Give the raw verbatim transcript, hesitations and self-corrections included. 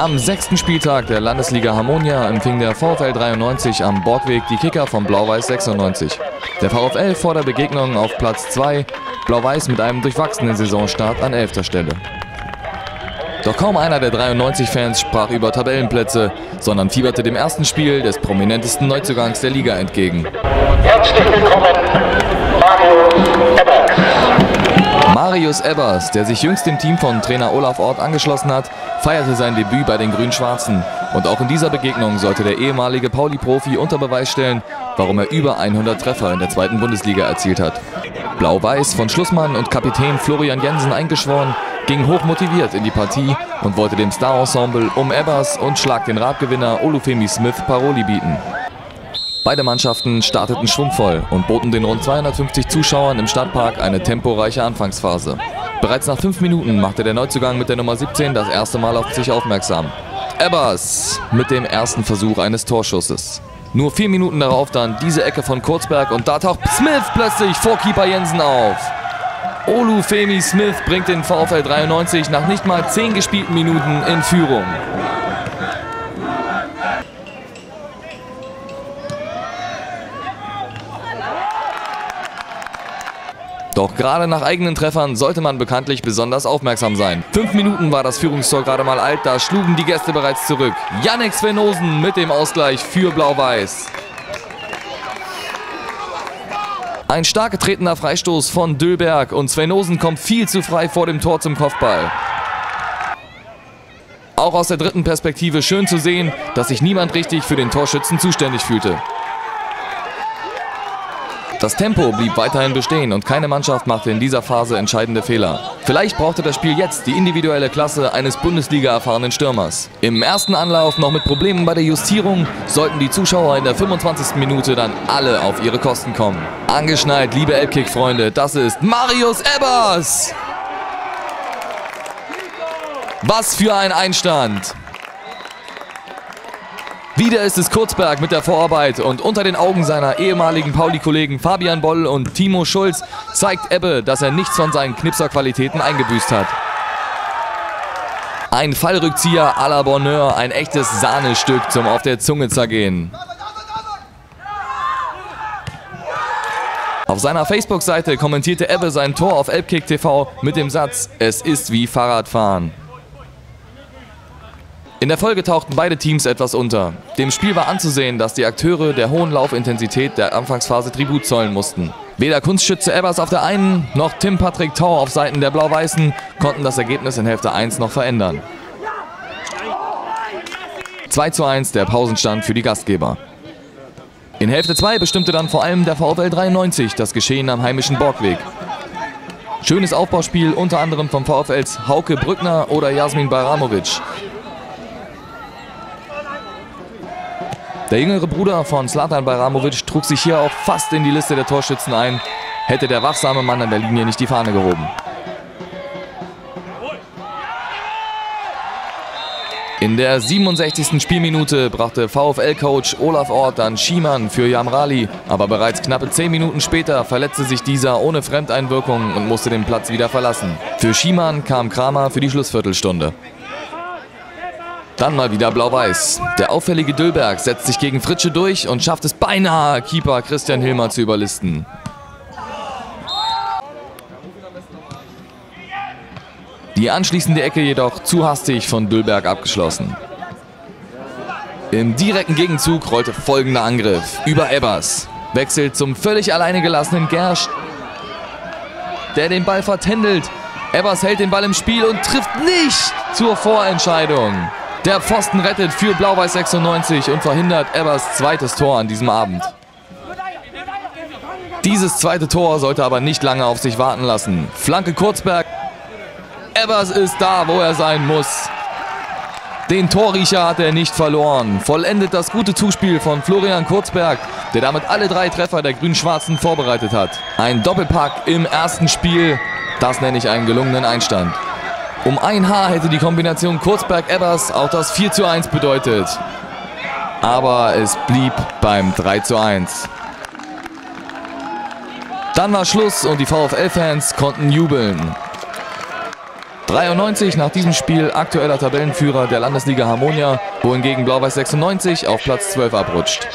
Am sechsten Spieltag der Landesliga Harmonia empfing der VfL dreiundneunzig am Borgweg die Kicker von Blau-Weiß sechsundneunzig. Der VfL vor der Begegnung auf Platz zwei, Blau-Weiß mit einem durchwachsenen Saisonstart an elfter Stelle. Doch kaum einer der dreiundneunzig-Fans sprach über Tabellenplätze, sondern fieberte dem ersten Spiel des prominentesten Neuzugangs der Liga entgegen. Herzlich willkommen, Marius Ebbers. Marius Ebbers, der sich jüngst dem Team von Trainer Olaf Ort angeschlossen hat, feierte sein Debüt bei den Grün-Schwarzen. Und auch in dieser Begegnung sollte der ehemalige Pauli-Profi unter Beweis stellen, warum er über hundert Treffer in der zweiten Bundesliga erzielt hat. Blau-Weiß, von Schlussmann und Kapitän Florian Jensen eingeschworen, ging hoch motiviert in die Partie und wollte dem Star-Ensemble um Ebbers und Schlag den Radgewinner Olufemi Smith Paroli bieten. Beide Mannschaften starteten schwungvoll und boten den rund zweihundertfünfzig Zuschauern im Stadtpark eine temporeiche Anfangsphase. Bereits nach fünf Minuten machte der Neuzugang mit der Nummer siebzehn das erste Mal auf sich aufmerksam. Ebbers mit dem ersten Versuch eines Torschusses. Nur vier Minuten darauf dann diese Ecke von Kurzberg und da taucht Smith plötzlich vor Keeper Jensen auf. Olufemi Smith bringt den VfL dreiundneunzig nach nicht mal zehn gespielten Minuten in Führung. Doch gerade nach eigenen Treffern sollte man bekanntlich besonders aufmerksam sein. Fünf Minuten war das Führungstor gerade mal alt, da schlugen die Gäste bereits zurück. Jannik Swennosen mit dem Ausgleich für Blau-Weiß. Ein stark getretener Freistoß von Döllberg und Swennosen kommt viel zu frei vor dem Tor zum Kopfball. Auch aus der dritten Perspektive schön zu sehen, dass sich niemand richtig für den Torschützen zuständig fühlte. Das Tempo blieb weiterhin bestehen und keine Mannschaft machte in dieser Phase entscheidende Fehler. Vielleicht brauchte das Spiel jetzt die individuelle Klasse eines Bundesliga-erfahrenen Stürmers. Im ersten Anlauf noch mit Problemen bei der Justierung sollten die Zuschauer in der fünfundzwanzigsten Minute dann alle auf ihre Kosten kommen. Angeschnallt, liebe Elbkick-Freunde, das ist Marius Ebbers! Was für ein Einstand! Wieder ist es Kurzberg mit der Vorarbeit und unter den Augen seiner ehemaligen Pauli-Kollegen Fabian Boll und Timo Schulz zeigt Ebbe, dass er nichts von seinen Knipserqualitäten eingebüßt hat. Ein Fallrückzieher à la Bonheur, ein echtes Sahnestück zum auf der Zunge zergehen. Auf seiner Facebook-Seite kommentierte Ebbe sein Tor auf Elbkick T V mit dem Satz: Es ist wie Fahrradfahren. In der Folge tauchten beide Teams etwas unter. Dem Spiel war anzusehen, dass die Akteure der hohen Laufintensität der Anfangsphase Tribut zollen mussten. Weder Kunstschütze Ebbers auf der einen, noch Tim Patrick Tau auf Seiten der Blau-Weißen konnten das Ergebnis in Hälfte eins noch verändern. zwei zu eins der Pausenstand für die Gastgeber. In Hälfte zwei bestimmte dann vor allem der VfL dreiundneunzig das Geschehen am heimischen Borgweg. Schönes Aufbauspiel unter anderem vom VfLs Hauke Brückner oder Jasmin Bajramovic. Der jüngere Bruder von Zlatan Bajramovic trug sich hier auch fast in die Liste der Torschützen ein, hätte der wachsame Mann an der Linie nicht die Fahne gehoben. In der siebenundsechzigsten Spielminute brachte VfL-Coach Olaf Ort dann Schiemann für Jamrali, aber bereits knappe zehn Minuten später verletzte sich dieser ohne Fremdeinwirkung und musste den Platz wieder verlassen. Für Schiemann kam Kramer für die Schlussviertelstunde. Dann mal wieder Blau-Weiß. Der auffällige Döllberg setzt sich gegen Fritsche durch und schafft es beinahe, Keeper Christian Hilmer zu überlisten. Die anschließende Ecke jedoch zu hastig von Döllberg abgeschlossen. Im direkten Gegenzug rollte folgender Angriff über Ebbers. Wechselt zum völlig alleine gelassenen Gersch, der den Ball vertändelt. Ebbers hält den Ball im Spiel und trifft nicht zur Vorentscheidung. Der Pfosten rettet für Blau-Weiß sechsundneunzig und verhindert Ebbers zweites Tor an diesem Abend. Dieses zweite Tor sollte aber nicht lange auf sich warten lassen. Flanke Kurzberg. Ebbers ist da, wo er sein muss. Den Torriecher hat er nicht verloren. Vollendet das gute Zuspiel von Florian Kurzberg, der damit alle drei Treffer der Grün-Schwarzen vorbereitet hat. Ein Doppelpack im ersten Spiel. Das nenne ich einen gelungenen Einstand. Um ein Haar hätte die Kombination Kurzberg-Ebbers auch das vier zu eins bedeutet. Aber es blieb beim drei zu eins. Dann war Schluss und die VfL-Fans konnten jubeln. dreiundneunzig nach diesem Spiel aktueller Tabellenführer der Landesliga Harmonia, wohingegen Blau-Weiß sechsundneunzig auf Platz zwölf abrutscht.